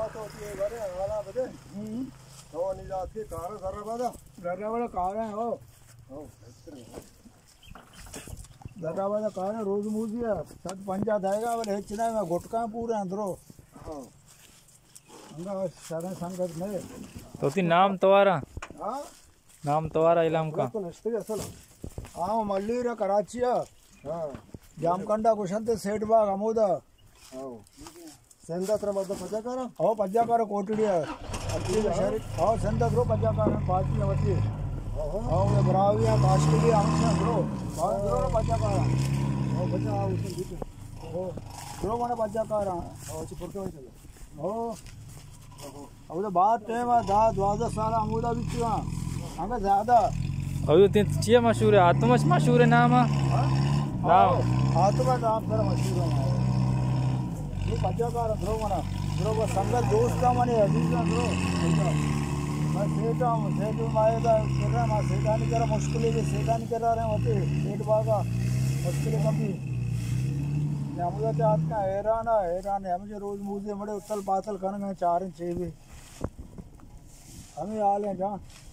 रोज मूजिया सद पंजा दाएगा वाले हेचना में घुटका पूरे अंदरो अंगा सारे संगत में तो ती नाम तोवारा हां नाम तोवारा इलाम का तो नष्ट है असल आओ मल्लीरा कराची हां जामकंडा कुशंत सेठबाग अमोदा आओ संदात्र मद पजाकारा आओ पजाकारा कोटड़िया अच्छी शहर आओ संदात्र पजाकारा पार्टी अवती आओ ये ब्राविया काश्मीरी आंखा ब्रो और ब्रो पजाकारा ओ बचा आओ उसे बीते ओ ब्रो माने पजाकारा ओ अच्छी पुरके होई चलो ओ अब तो बात है वा 10 12 साल अमोदा बिचवा हमें ज्यादा अभी ते चिया मशहूर है आत्मच मशहूर है नाम नाम आत्मा नाम पर मशहूर है ये पजाकारा ब्रो माना ब्रो को संगत दोस्त का माने अजीज का ब्रो बस सेटा हूं सेट मायदा करना मां सेटा नहीं करा मुश्किल है सेटा नहीं करा रहे होते पेट बागा मुश्किल कभी अमोदा के हाथ का हैरान है मुझे रोज मुझे बड़े उथल पाथल करना चार इंच भी हमें आ ले जा